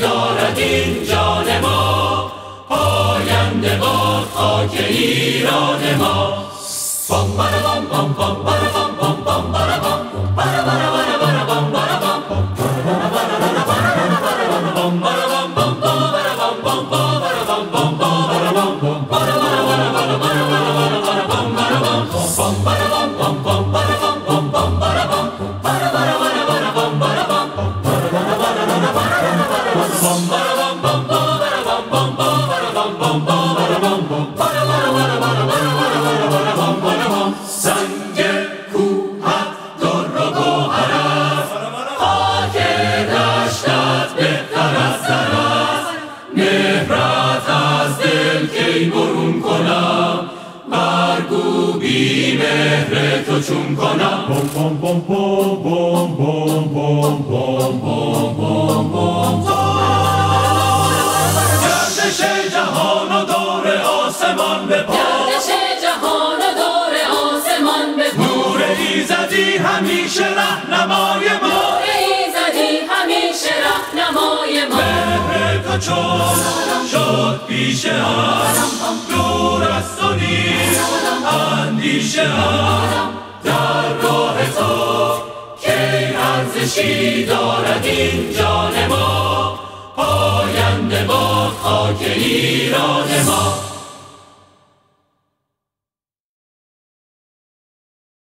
دارد این جان ما، پاینده با خاک ایران ما.